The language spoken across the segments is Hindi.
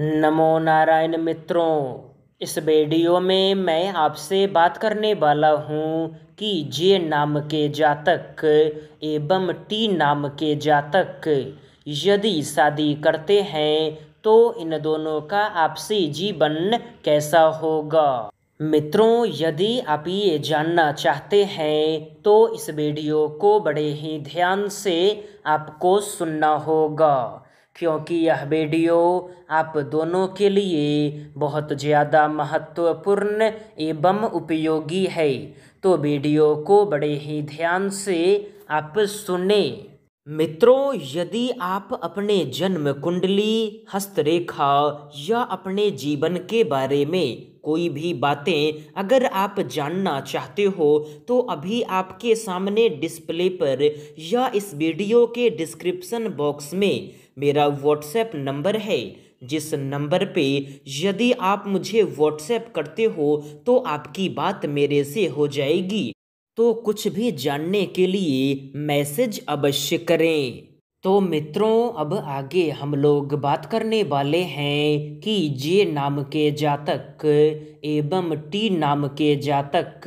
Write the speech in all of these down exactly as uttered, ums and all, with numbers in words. नमो नारायण मित्रों, इस वीडियो में मैं आपसे बात करने वाला हूँ कि जे नाम के जातक एवं टी नाम के जातक यदि शादी करते हैं तो इन दोनों का आपसी जीवन कैसा होगा। मित्रों, यदि आप ये जानना चाहते हैं तो इस वीडियो को बड़े ही ध्यान से आपको सुनना होगा, क्योंकि यह वीडियो आप दोनों के लिए बहुत ज़्यादा महत्वपूर्ण एवं उपयोगी है। तो वीडियो को बड़े ही ध्यान से आप सुने। मित्रों, यदि आप अपने जन्म कुंडली, हस्तरेखा या अपने जीवन के बारे में कोई भी बातें अगर आप जानना चाहते हो तो अभी आपके सामने डिस्प्ले पर या इस वीडियो के डिस्क्रिप्शन बॉक्स में मेरा व्हाट्सएप नंबर है, जिस नंबर पे यदि आप मुझे व्हाट्सएप करते हो तो आपकी बात मेरे से हो जाएगी। तो कुछ भी जानने के लिए मैसेज अवश्य करें। तो मित्रों, अब आगे हम लोग बात करने वाले हैं कि जे नाम के जातक एवं टी नाम के जातक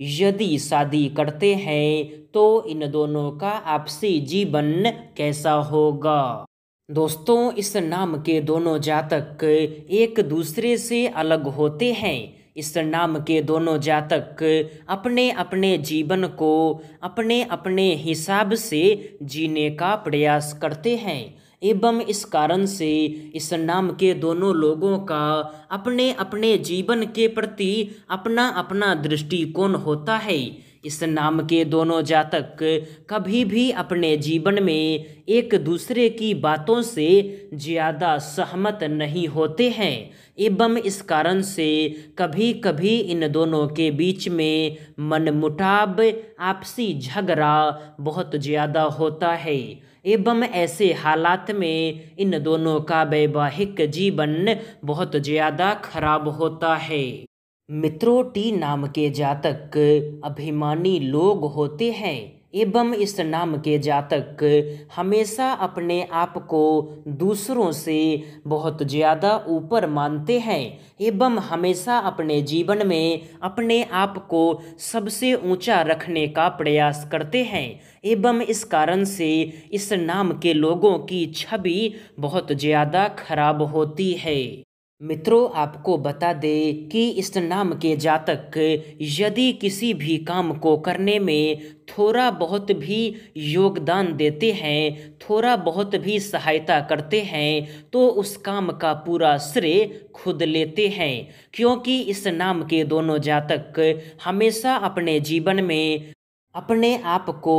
यदि शादी करते हैं तो इन दोनों का आपसी जीवन कैसा होगा। दोस्तों, इस नाम के दोनों जातक एक दूसरे से अलग होते हैं। इस नाम के दोनों जातक अपने अपने जीवन को अपने अपने हिसाब से जीने का प्रयास करते हैं एवं इस कारण से इस नाम के दोनों लोगों का अपने अपने जीवन के प्रति अपना अपना दृष्टिकोण होता है। इस नाम के दोनों जातक कभी भी अपने जीवन में एक दूसरे की बातों से ज़्यादा सहमत नहीं होते हैं एवं इस कारण से कभी कभी इन दोनों के बीच में मनमुटाव, आपसी झगड़ा बहुत ज़्यादा होता है एवं ऐसे हालात में इन दोनों का वैवाहिक जीवन बहुत ज़्यादा खराब होता है। मित्रों, टी नाम के जातक अभिमानी लोग होते हैं एवं इस नाम के जातक हमेशा अपने आप को दूसरों से बहुत ज़्यादा ऊपर मानते हैं एवं हमेशा अपने जीवन में अपने आप को सबसे ऊंचा रखने का प्रयास करते हैं एवं इस कारण से इस नाम के लोगों की छवि बहुत ज़्यादा खराब होती है। मित्रों, आपको बता दें कि इस नाम के जातक यदि किसी भी काम को करने में थोड़ा बहुत भी योगदान देते हैं, थोड़ा बहुत भी सहायता करते हैं तो उस काम का पूरा श्रेय खुद लेते हैं, क्योंकि इस नाम के दोनों जातक हमेशा अपने जीवन में अपने आप को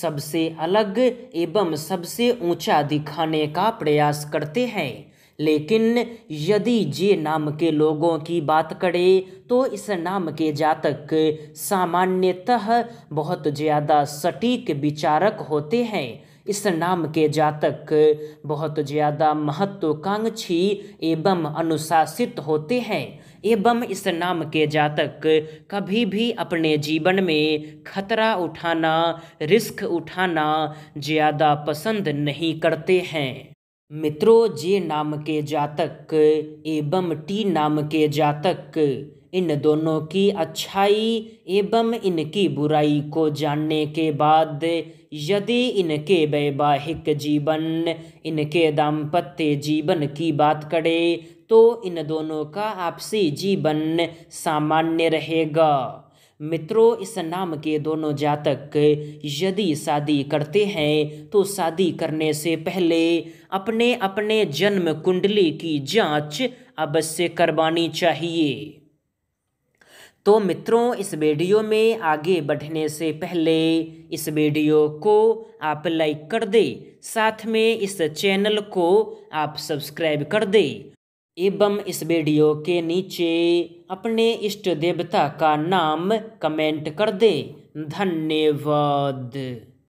सबसे अलग एवं सबसे ऊंचा दिखाने का प्रयास करते हैं। लेकिन यदि जे नाम के लोगों की बात करें तो इस नाम के जातक सामान्यतः बहुत ज़्यादा सटीक विचारक होते हैं। इस नाम के जातक बहुत ज़्यादा महत्वाकांक्षी एवं अनुशासित होते हैं एवं इस नाम के जातक कभी भी अपने जीवन में खतरा उठाना, रिस्क उठाना ज़्यादा पसंद नहीं करते हैं। मित्रों, जे नाम के जातक एवं टी नाम के जातक इन दोनों की अच्छाई एवं इनकी बुराई को जानने के बाद यदि इनके वैवाहिक जीवन, इनके दाम्पत्य जीवन की बात करें तो इन दोनों का आपसी जीवन सामान्य रहेगा। मित्रों, इस नाम के दोनों जातक यदि शादी करते हैं तो शादी करने से पहले अपने अपने जन्म कुंडली की जांच अवश्य करवानी चाहिए। तो मित्रों, इस वीडियो में आगे बढ़ने से पहले इस वीडियो को आप लाइक कर दें, साथ में इस चैनल को आप सब्सक्राइब कर दें एवं इस वीडियो के नीचे अपने इष्ट देवता का नाम कमेंट कर दें। धन्यवाद।